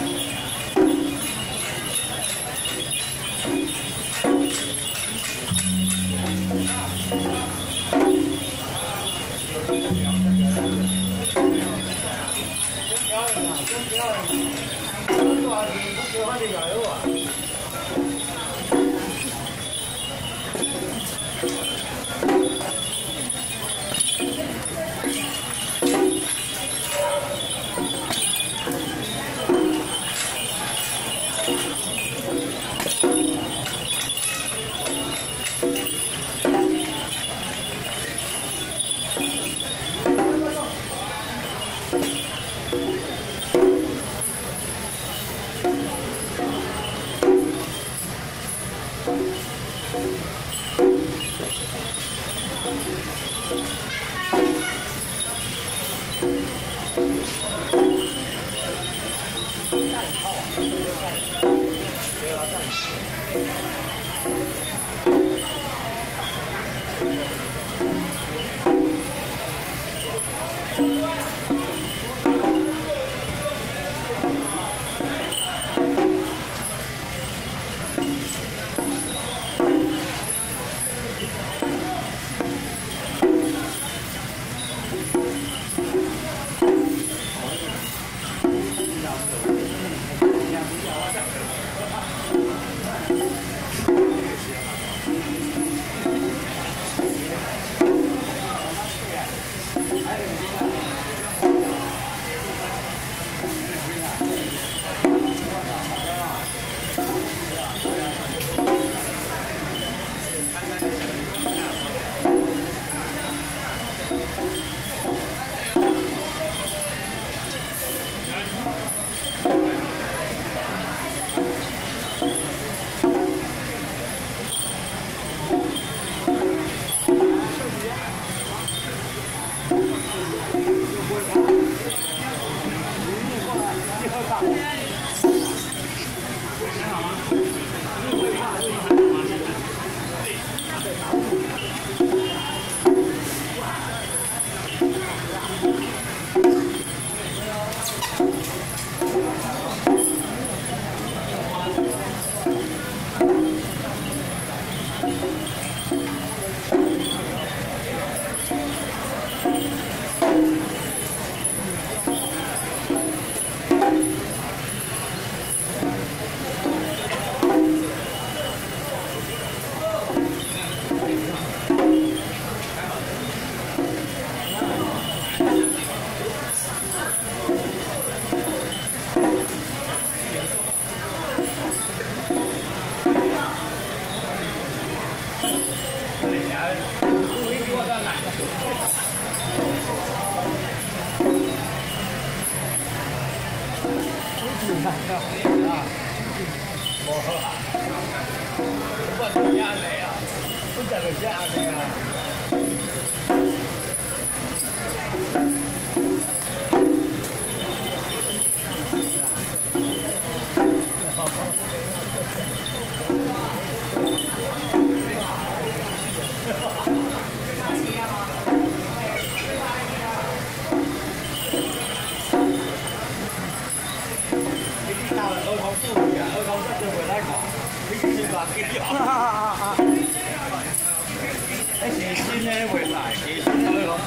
哎，写信呢，未来，写信都讲不。